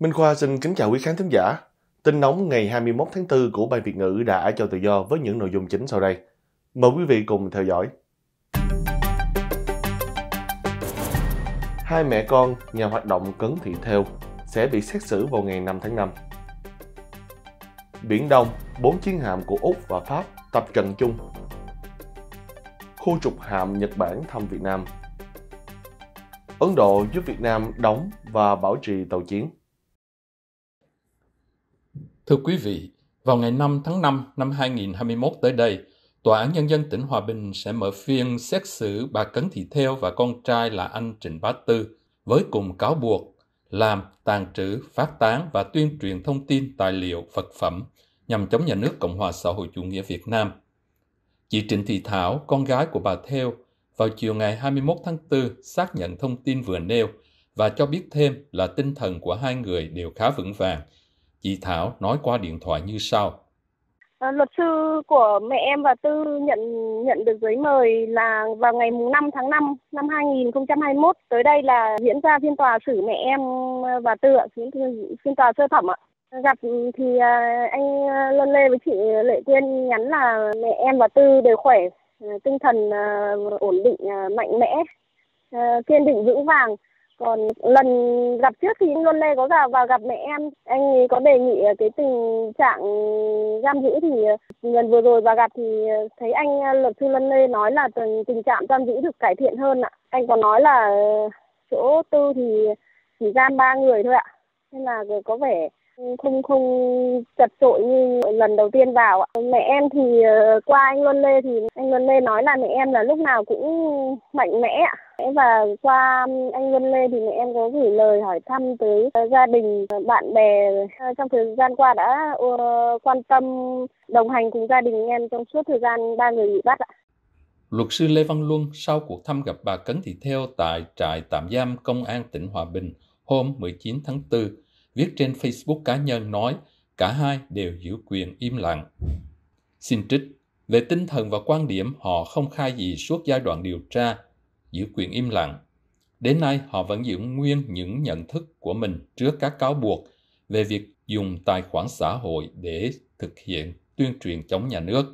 Minh Khoa xin kính chào quý khán thính giả. Tin nóng ngày 21 tháng 4 của Ban Việt ngữ Đài Á Châu Tự Do với những nội dung chính sau đây. Mời quý vị cùng theo dõi. Hai mẹ con nhà hoạt động Cấn Thị Thêu sẽ bị xét xử vào ngày 5 tháng 5. Biển Đông, 4 chiến hạm của Úc và Pháp tập trận chung. Khu trục hạm Nhật Bản thăm Việt Nam. Ấn Độ giúp Việt Nam đóng và bảo trì tàu chiến. Thưa quý vị, vào ngày 5 tháng 5 năm 2021 tới đây, Tòa án Nhân dân tỉnh Hòa Bình sẽ mở phiên xét xử bà Cấn Thị Thêu và con trai là anh Trịnh Bá Tư với cùng cáo buộc làm, tàng trữ, phát tán và tuyên truyền thông tin, tài liệu, vật phẩm nhằm chống nhà nước Cộng hòa xã hội chủ nghĩa Việt Nam. Chị Trịnh Thị Thảo, con gái của bà Thêu, vào chiều ngày 21 tháng 4 xác nhận thông tin vừa nêu và cho biết thêm là tinh thần của hai người đều khá vững vàng. Chị Thảo nói qua điện thoại như sau. Luật sư của mẹ em và Tư nhận được giấy mời là vào ngày 5 tháng 5 năm 2021 tới đây là diễn ra phiên tòa xử mẹ em và Tư ạ, phiên tòa sơ thẩm ạ. Gặp thì anh Luân Lê với chị Lệ Quyên nhắn là mẹ em và Tư đều khỏe, tinh thần ổn định, mạnh mẽ, kiên định vững vàng. Còn lần gặp trước thì Luân Lê có vào gặp mẹ em, anh ấy có đề nghị cái tình trạng giam giữ thì lần vừa rồi vào gặp thì thấy anh luật sư Luân Lê nói là tình trạng giam giữ được cải thiện hơn ạ. Anh có nói là chỗ Tư thì chỉ giam 3 người thôi ạ, nên là có vẻ không chật chội như lần đầu tiên vào ạ. Mẹ em thì qua anh Luân Lê thì anh Luân Lê nói là mẹ em là lúc nào cũng mạnh mẽ ạ. Và qua anh Luân Lê thì mẹ em có gửi lời hỏi thăm tới gia đình, bạn bè trong thời gian qua đã quan tâm đồng hành cùng gia đình em trong suốt thời gian 3 người bị bắt ạ. Luật sư Lê Văn Luân sau cuộc thăm gặp bà Cấn Thị Thêu tại trại tạm giam Công an tỉnh Hòa Bình hôm 19 tháng 4 viết trên Facebook cá nhân nói cả hai đều giữ quyền im lặng. Xin trích, về tinh thần và quan điểm họ không khai gì suốt giai đoạn điều tra, giữ quyền im lặng. Đến nay họ vẫn giữ nguyên những nhận thức của mình trước các cáo buộc về việc dùng tài khoản xã hội để thực hiện tuyên truyền chống nhà nước.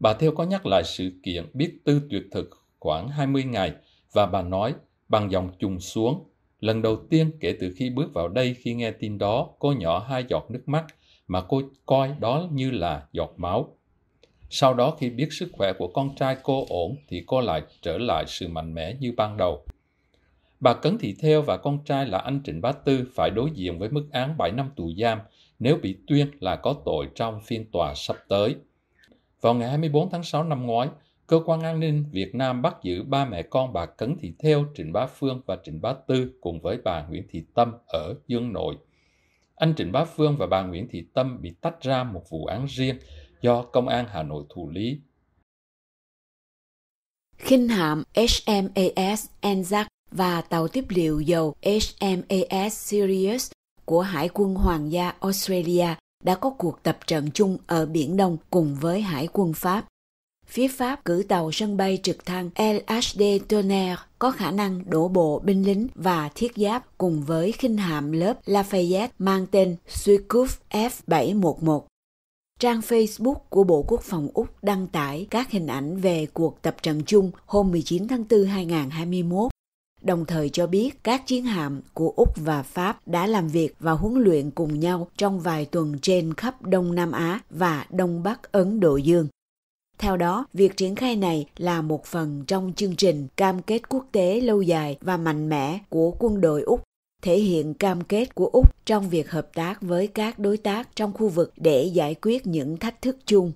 Bà Thêu có nhắc lại sự kiện biết Tư tuyệt thực khoảng 20 ngày và bà nói bằng giọng trùng xuống. Lần đầu tiên kể từ khi bước vào đây khi nghe tin đó, cô nhỏ 2 giọt nước mắt mà cô coi đó như là giọt máu. Sau đó khi biết sức khỏe của con trai cô ổn thì cô lại trở lại sự mạnh mẽ như ban đầu. Bà Cấn Thị Thêu và con trai là anh Trịnh Bá Tư phải đối diện với mức án 7 năm tù giam nếu bị tuyên là có tội trong phiên tòa sắp tới. Vào ngày 24 tháng 6 năm ngoái, Cơ quan An ninh Việt Nam bắt giữ ba mẹ con bà Cấn Thị Thêu, Trịnh Bá Phương và Trịnh Bá Tư cùng với bà Nguyễn Thị Tâm ở Dương Nội. Anh Trịnh Bá Phương và bà Nguyễn Thị Tâm bị tách ra một vụ án riêng do Công an Hà Nội thụ lý. Khinh hạm HMAS Anzac và tàu tiếp liệu dầu HMAS Sirius của Hải quân Hoàng gia Australia đã có cuộc tập trận chung ở Biển Đông cùng với Hải quân Pháp. Phía Pháp cử tàu sân bay trực thăng LHD Tonnerre có khả năng đổ bộ binh lính và thiết giáp cùng với khinh hạm lớp Lafayette mang tên Suicouf F711. Trang Facebook của Bộ Quốc phòng Úc đăng tải các hình ảnh về cuộc tập trận chung hôm 19 tháng 4 2021, đồng thời cho biết các chiến hạm của Úc và Pháp đã làm việc và huấn luyện cùng nhau trong vài tuần trên khắp Đông Nam Á và Đông Bắc Ấn Độ Dương. Theo đó, việc triển khai này là một phần trong chương trình cam kết quốc tế lâu dài và mạnh mẽ của quân đội Úc, thể hiện cam kết của Úc trong việc hợp tác với các đối tác trong khu vực để giải quyết những thách thức chung.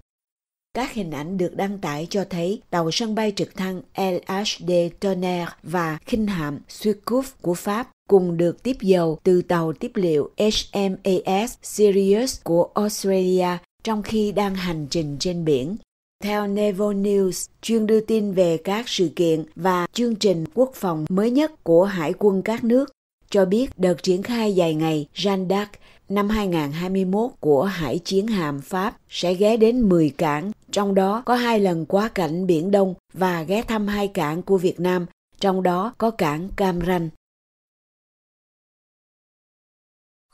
Các hình ảnh được đăng tải cho thấy tàu sân bay trực thăng LHD Tonnerre và khinh hạm Suicouf của Pháp cùng được tiếp dầu từ tàu tiếp liệu HMAS Sirius của Australia trong khi đang hành trình trên biển. Theo Naval News, chuyên đưa tin về các sự kiện và chương trình quốc phòng mới nhất của Hải quân các nước, cho biết đợt triển khai dài ngày Jeanne d'Arc năm 2021 của Hải chiến hạm Pháp sẽ ghé đến 10 cảng, trong đó có 2 lần quá cảnh Biển Đông và ghé thăm 2 cảng của Việt Nam, trong đó có cảng Cam Ranh.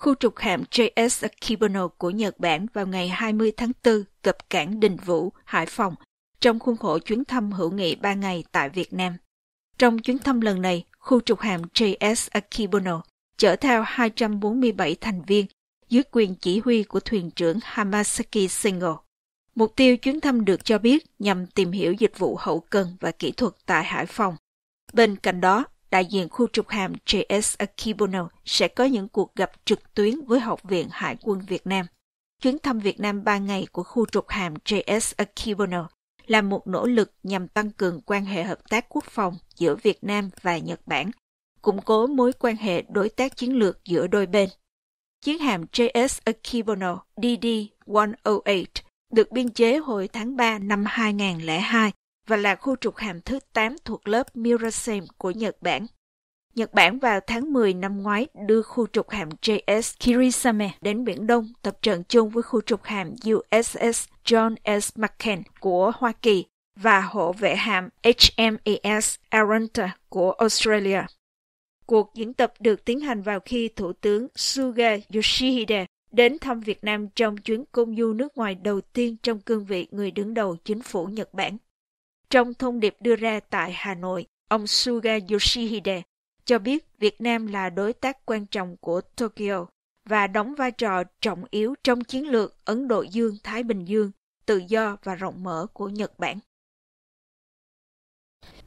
khu trục hạm JS Akibono của Nhật Bản vào ngày 20 tháng 4 cập cảng Đình Vũ, Hải Phòng, trong khuôn khổ chuyến thăm hữu nghị 3 ngày tại Việt Nam. Trong chuyến thăm lần này, khu trục hạm JS Akibono chở theo 247 thành viên dưới quyền chỉ huy của thuyền trưởng Hamasaki Shingo. Mục tiêu chuyến thăm được cho biết nhằm tìm hiểu dịch vụ hậu cần và kỹ thuật tại Hải Phòng. Bên cạnh đó, đại diện khu trục hạm JS Akibono sẽ có những cuộc gặp trực tuyến với Học viện Hải quân Việt Nam. Chuyến thăm Việt Nam 3 ngày của khu trục hạm JS Akibono là một nỗ lực nhằm tăng cường quan hệ hợp tác quốc phòng giữa Việt Nam và Nhật Bản, củng cố mối quan hệ đối tác chiến lược giữa đôi bên. Chiến hạm JS Akibono DD-108 được biên chế hồi tháng 3 năm 2002 và là khu trục hạm thứ 8 thuộc lớp Mirasame của Nhật Bản. Nhật Bản vào tháng 10 năm ngoái đưa khu trục hạm JS Kirishima đến Biển Đông tập trận chung với khu trục hạm USS John S McCain của Hoa Kỳ và hộ vệ hạm HMAS Arunta của Australia. Cuộc diễn tập được tiến hành vào khi Thủ tướng Suga Yoshihide đến thăm Việt Nam trong chuyến công du nước ngoài đầu tiên trong cương vị người đứng đầu chính phủ Nhật Bản. Trong thông điệp đưa ra tại Hà Nội, ông Suga Yoshihide cho biết Việt Nam là đối tác quan trọng của Tokyo và đóng vai trò trọng yếu trong chiến lược Ấn Độ Dương-Thái Bình Dương, tự do và rộng mở của Nhật Bản.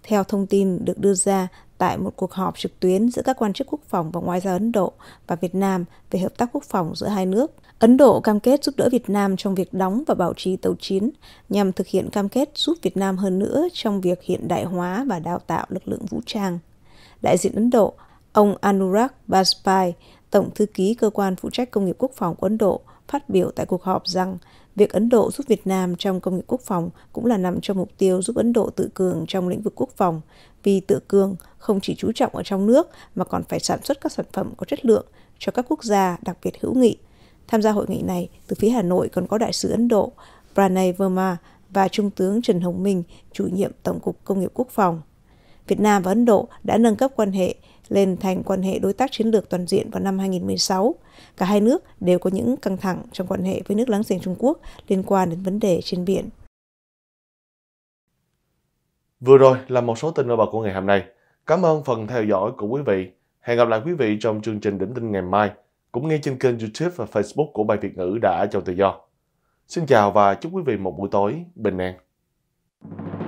Theo thông tin được đưa ra tại một cuộc họp trực tuyến giữa các quan chức quốc phòng và ngoại giao Ấn Độ và Việt Nam về hợp tác quốc phòng giữa hai nước, Ấn Độ cam kết giúp đỡ Việt Nam trong việc đóng và bảo trì tàu chiến nhằm thực hiện cam kết giúp Việt Nam hơn nữa trong việc hiện đại hóa và đào tạo lực lượng vũ trang. Đại diện Ấn Độ, ông Anurag Baspai, Tổng thư ký Cơ quan phụ trách Công nghiệp Quốc phòng của Ấn Độ, phát biểu tại cuộc họp rằng việc Ấn Độ giúp Việt Nam trong công nghiệp quốc phòng cũng là nằm trong mục tiêu giúp Ấn Độ tự cường trong lĩnh vực quốc phòng, vì tự cường không chỉ chú trọng ở trong nước mà còn phải sản xuất các sản phẩm có chất lượng cho các quốc gia đặc biệt hữu nghị. Tham gia hội nghị này, từ phía Hà Nội còn có Đại sứ Ấn Độ Pranay Verma và Trung tướng Trần Hồng Minh, chủ nhiệm Tổng cục Công nghiệp Quốc phòng. Việt Nam và Ấn Độ đã nâng cấp quan hệ lên thành quan hệ đối tác chiến lược toàn diện vào năm 2016. Cả hai nước đều có những căng thẳng trong quan hệ với nước láng giềng Trung Quốc liên quan đến vấn đề trên biển. Vừa rồi là một số tin nổi bật của ngày hôm nay. Cảm ơn phần theo dõi của quý vị. Hẹn gặp lại quý vị trong chương trình Đỉnh Tin ngày mai, cũng ngay trên kênh YouTube và Facebook của Ban Việt ngữ Đài Á Châu Tự Do. Xin chào và chúc quý vị một buổi tối bình an.